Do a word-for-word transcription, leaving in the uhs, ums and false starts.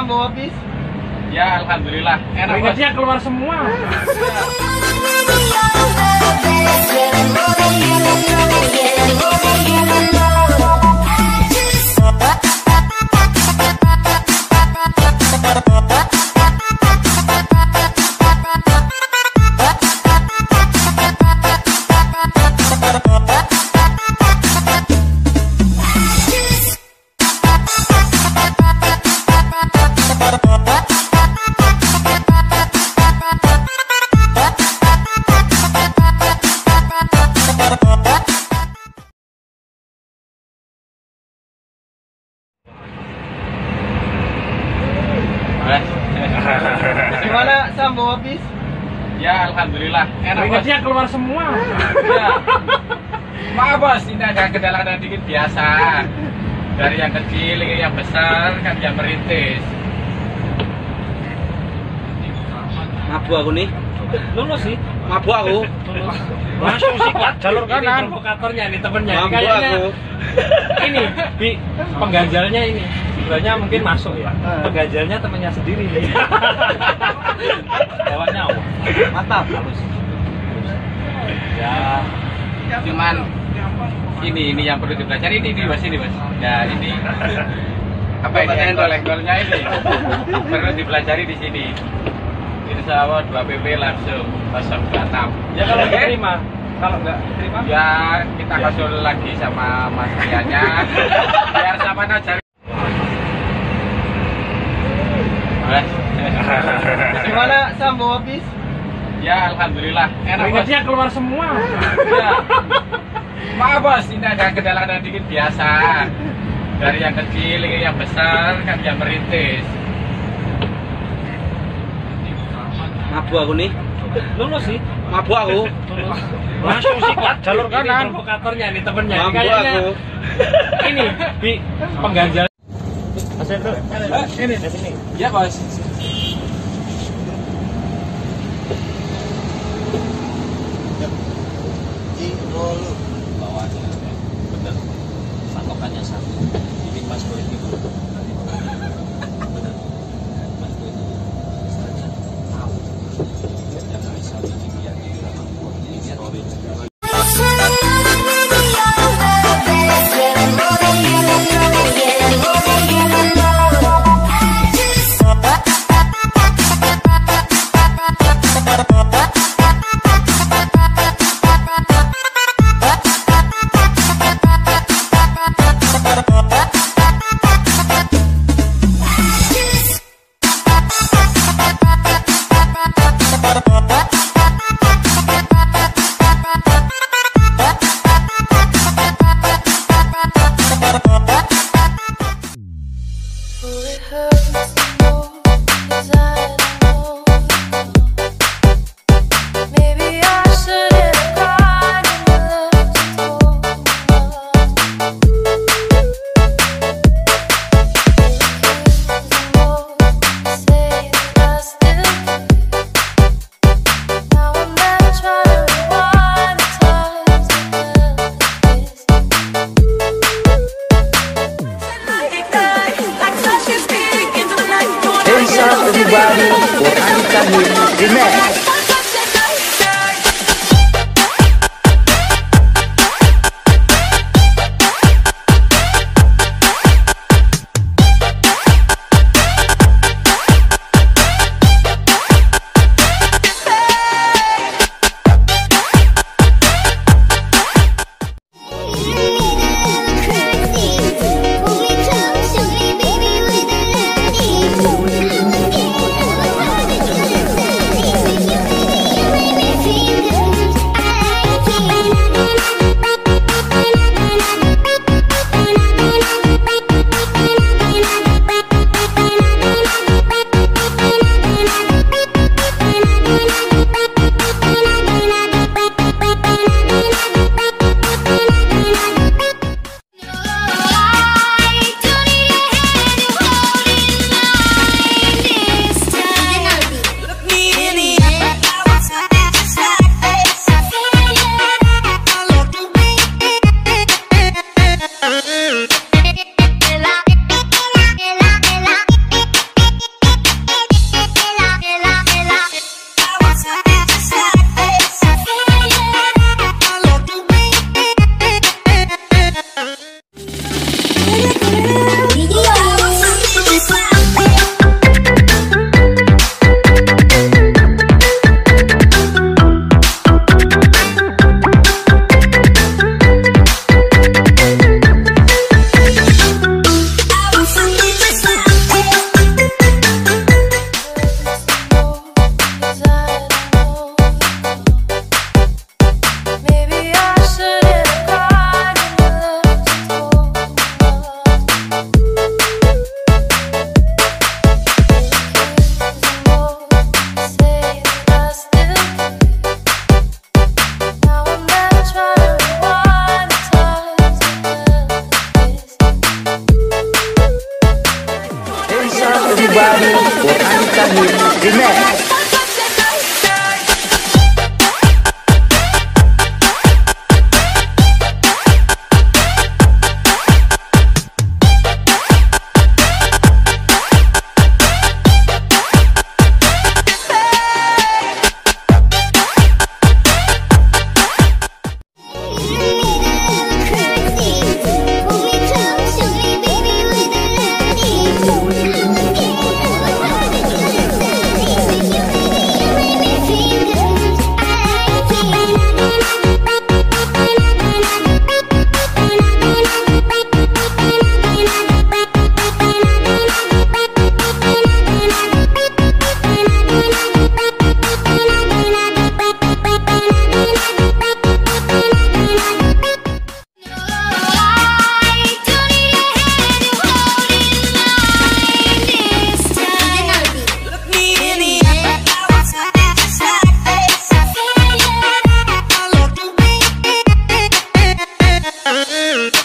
Gimana bawa bis? Ya alhamdulillah, enak. Keringatnya keluar semua. Gimana Sam bawa bis? Ya alhamdulillah, enak. Keringatnya keluar semua. Ya. Maaf bos, ini ada kendala-kendala dikit biasa. Dari yang kecil ke yang besar kan yang merintis. Mabuk aku nih. Lulus sih. Mabuk aku. Masuk sih jalur kanan. Provokatornya nih temennya. Mabuk aku. Ini bi pengganjalnya ini. Sebenarnya mungkin masuk ya. Pengganjalnya temennya sendiri. Bawanya apa? Mantap halus. Ya. Cuman ini ini yang perlu dipelajari ini ini mas ini mas. Ya ini apa ini endol-endolnya ini perlu dipelajari di sini. Insya Allah dua P P langsung masuk Batam. Ya kalau nggak terima, kalau nggak terima, ya kita kasul lagi sama Mas Rianya. Biar sama aja. Gimana Sam bawa bis? Ya alhamdulillah, enak. Keringatnya keluar semua. Ya. Maaf bos, ini ada kendala-kendala dikit biasa. Dari yang kecil ke yang besar kan yang merintis. Mabuk aku nih. Lulus sih. Mabuk aku. Masuk sih jalur kanan. Provokatornya nih temennya. Mabuk aku. Ini bi pengganjal. Masuk tuh. Ini di sini. Iya bos. Thank you. baru Quran Karim Remix. Mm-hmm.